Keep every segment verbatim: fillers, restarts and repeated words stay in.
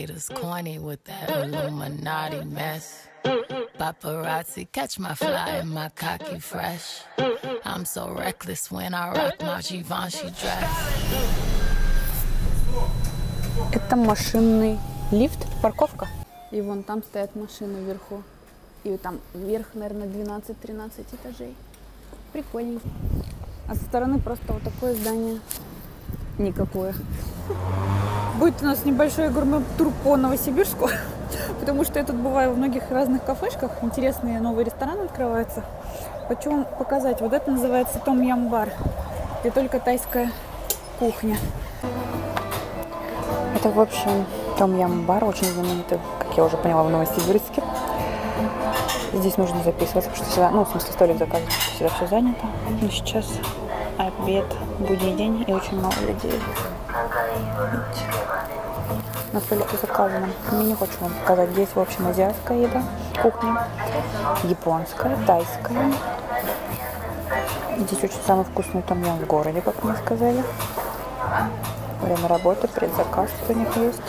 haters corny with that Illuminati mess. Paparazzi, catch my fly and my cocky fresh. I'm so reckless when I rock my Givenchy dress. Это машинный лифт, парковка. И вон там стоят машины вверху. И там вверх, наверное, двенадцать-тринадцать этажей. Прикольно. А со стороны просто вот такое здание. Никакое. Будет у нас небольшой гурме-тур по Новосибирску, потому что я тут бываю в многих разных кафешках. Интересные новые рестораны открываются. Хочу вам показать. Вот это называется Том Ям Бар, где только тайская кухня. Это, в общем, Том Ям Бар, очень знаменитый, как я уже поняла, в Новосибирске. Здесь нужно записываться, потому что всегда, ну, в смысле, столик заказывать, всегда все занято. Но сейчас обед, будний день, и очень мало людей. На столике заказано. Меню хочу вам показать. Здесь, в общем, азиатская еда, кухня, японская, тайская. Здесь очень самый вкусный том ям в городе, как мне сказали. Время работы, предзаказ у них есть.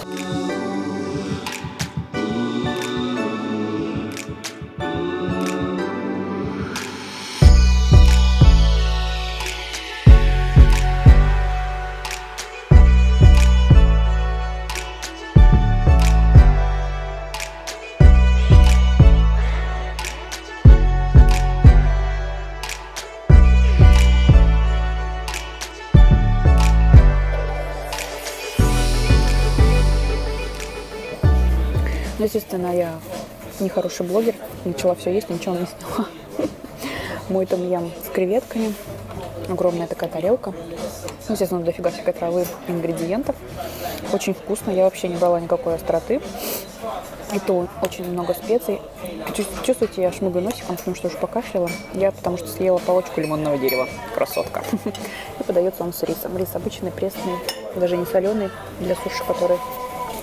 Естественно, я нехороший блогер, начала все есть, ничего не сняла. Мой том ям с креветками, огромная такая тарелка. Ну, естественно, дофига всякой травы, ингредиентов. Очень вкусно, я вообще не брала никакой остроты. И то очень много специй. Чувствуете, я шмыгаю носиком, потому что уже покашляла. Я потому что съела полочку лимонного дерева. Красотка. И подается он с рисом. Рис обычный, пресный, даже не соленый, для суши, который...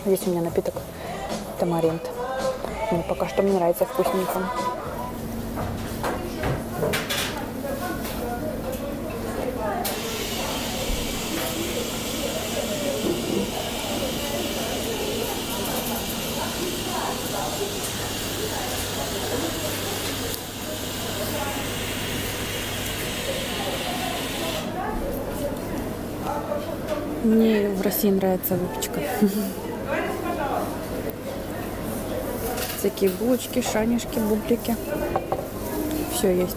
Здесь у меня напиток тамаринт. Ну, пока что мне нравится вкусненько. Мне в России нравится выпечка. Всякие булочки, шанишки, бублики. Все есть.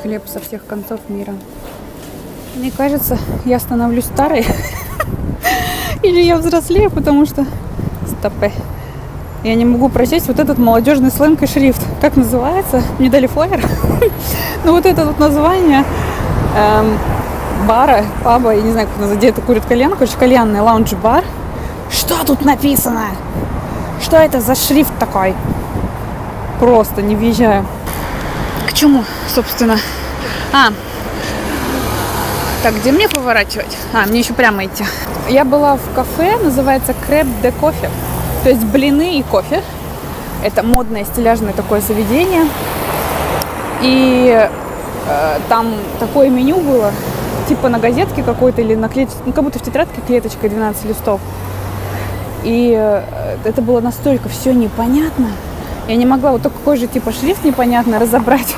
Хлеб со всех концов мира. Мне кажется, я становлюсь старой. Или я взрослею, потому что... Стопэ. Я не могу прочесть вот этот молодежный сленг и шрифт. Как называется? Мне дали флаер. Ну вот это вот название бара, паба, я не знаю, как называется, где это курит кальян. Короче, кальянный лаунж-бар. Что тут написано? Что это за шрифт такой? Просто не въезжаю. К чему, собственно? А, так, где мне поворачивать? А, мне еще прямо идти. Я была в кафе, называется Креп де кофе. То есть блины и кофе. Это модное стиляжное такое заведение. И э, там такое меню было, типа на газетке какой-то или на клеточке, ну, как будто в тетрадке клеточкой двенадцать листов. И это было настолько все непонятно. Я не могла вот такой же типа шрифт непонятно разобрать.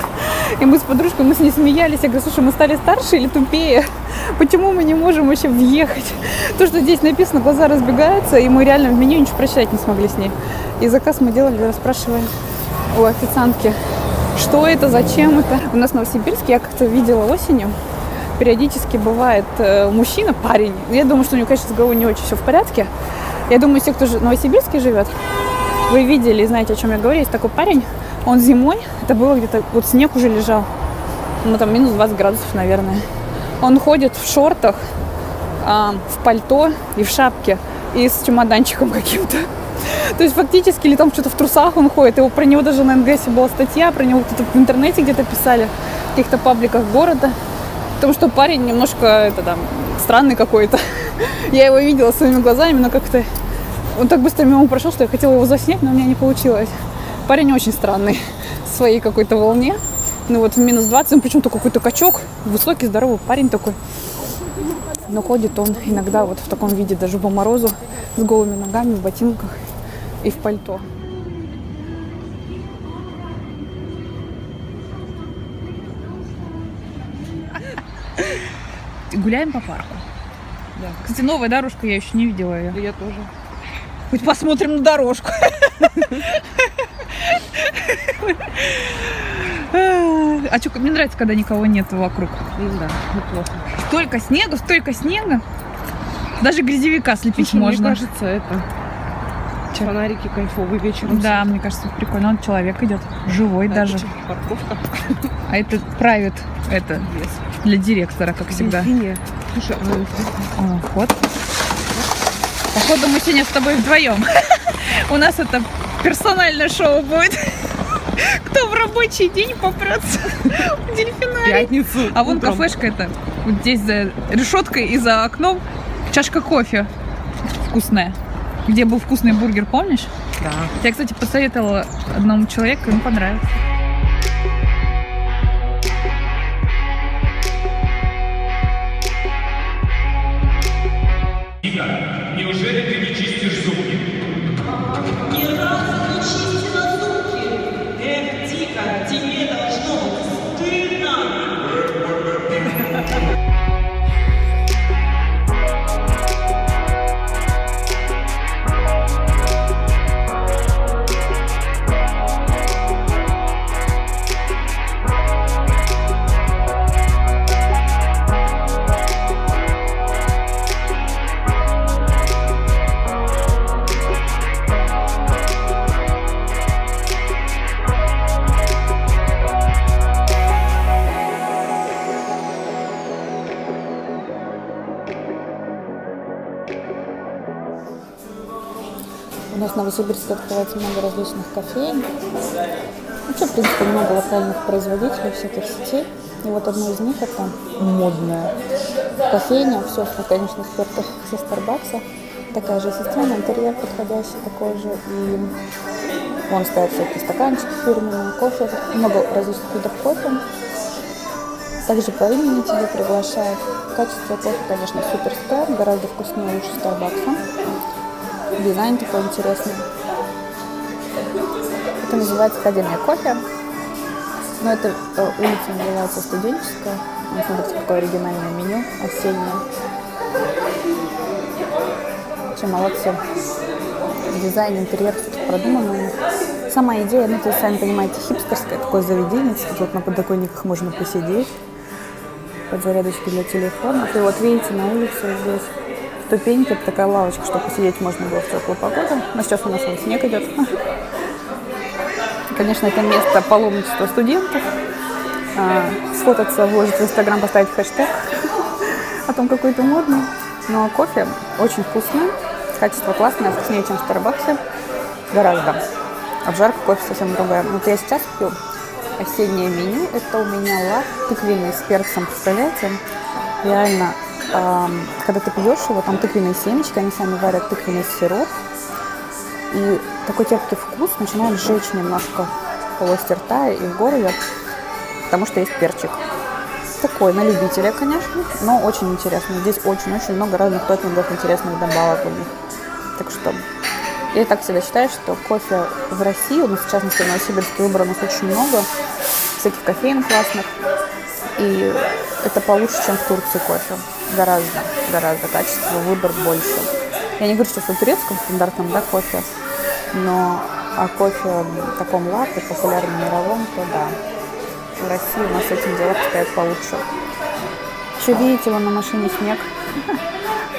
И мы с подружкой, мы с ней смеялись. Я говорю, слушай, мы стали старше или тупее? Почему мы не можем вообще въехать? То, что здесь написано, глаза разбегаются. И мы реально в меню ничего прочитать не смогли с ней. И заказ мы делали, расспрашивали у официантки, что это, зачем это. У нас в Новосибирске я как-то видела осенью. Периодически бывает мужчина, парень. Я думаю, что у него, конечно, с головой не очень все в порядке. Я думаю, все, кто в Новосибирске живет, вы видели и знаете, о чем я говорю. Есть такой парень, он зимой, это было где-то, вот снег уже лежал, ну там минус двадцать градусов, наверное. Он ходит в шортах, э, в пальто и в шапке, и с чемоданчиком каким-то. То есть фактически, или там что-то в трусах он ходит, его, про него даже на эн гэ эс была статья, про него кто-то в интернете где-то писали, в каких-то пабликах города. Потому что парень немножко, это там, странный какой-то. Я его видела своими глазами, но как-то он так быстро мимо прошел, что я хотела его заснять, но у меня не получилось. Парень очень странный, в своей какой-то волне. Ну вот в минус двадцать, он причем-то какой-то качок, высокий, здоровый парень такой. Но ходит он иногда вот в таком виде, даже по морозу, с голыми ногами, в ботинках и в пальто. Гуляем по парку. Да. Кстати, новая дорожка, я еще не видела ее. Да я тоже. Хоть посмотрим на дорожку. А что, мне нравится, когда никого нет вокруг. Да, неплохо. Столько снега, столько снега. Даже грязевика слепить можно. Мне кажется, это... Фонарики кайфовые вечером. Да, мне кажется, прикольно. Он человек идет. Живой даже. Парковка. А это private. Это для директора, как всегда. Вход. Походу, мы сегодня с тобой вдвоем. У нас это персональное шоу будет. Кто в рабочий день попрется в дельфинарий. Пятницу. А вон кафешка это. Вот здесь за решеткой и за окном чашка кофе вкусная. Где был вкусный бургер, помнишь? Да. Я, кстати, посоветовала одному человеку, ему понравилось. Неужели ты не чистишь зубки? Ни разу не чистила зубки. Эх, дико, тебе должно быть стыдно. У нас в Новосибирске открывается много различных кофеин. Вообще, в принципе, много локальных производителей, всяких сетей. И вот одна из них это модная кофейня. Все, что, конечно, спиртов со Starbucks. Такая же система, интерьер подходящий такой же. И вон стоят всякие стаканчики фирменные, кофе. Много различных видов кофе. Также по имени тебя приглашают. Качество кофе, конечно, суперстар. Гораздо вкуснее, лучше Starbucks. Дизайн такой интересный. Это называется Академия кофе. Но это улица называется Студенческая. Смотрите, какое оригинальное меню, осеннее. Вообще молодцы. Дизайн, интерьер, что-то продуманное. Сама идея, ну, то есть, сами понимаете, хипстерское такое заведение. Тут на подоконниках можно посидеть. Под зарядочки для телефонов. И вот видите, на улице здесь ступеньки, это такая лавочка, чтобы посидеть можно было в теплую погоду. Но сейчас у нас вон снег идет. Конечно, это место паломничества студентов. Сфотаться, вложить в Инстаграм, поставить хэштег о том, какой это модный. Но кофе очень вкусный, качество классное, вкуснее, чем в Starbucks. Гораздо. Обжарка кофе совсем другая. Вот я сейчас пью осеннее меню. Это у меня лат тыквенный с перцем, представляете? Реально. Когда ты пьешь его, там тыквенные семечки, они сами варят тыквенный сироп. И такой терпкий вкус начинает жечь немножко в полости рта и в горле, потому что есть перчик. Такой, на любителя, конечно, но очень интересно. Здесь очень-очень много разных топпингов, интересных добавок у них. Так что я и так всегда считаю, что кофе в России, у нас, в частности, в Новосибирске выбора у нас очень много, всяких кофеин классных. И это получше, чем в Турции кофе. Гораздо, гораздо качество, выбор больше. Я не говорю, что в турецком стандартном, да, кофе, но о кофе таком латте, популярном мировом, то да. В России у нас с этим дела стоят получше. Еще видите, вон на машине снег.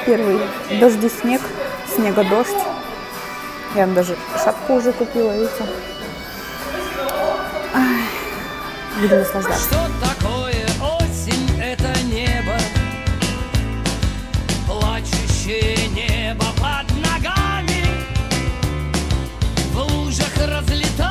Первый. Дожди снег, снега дождь. Я даже шапку уже купила, видите. Буду наслаждаться. Небо под ногами в лужах разлетает.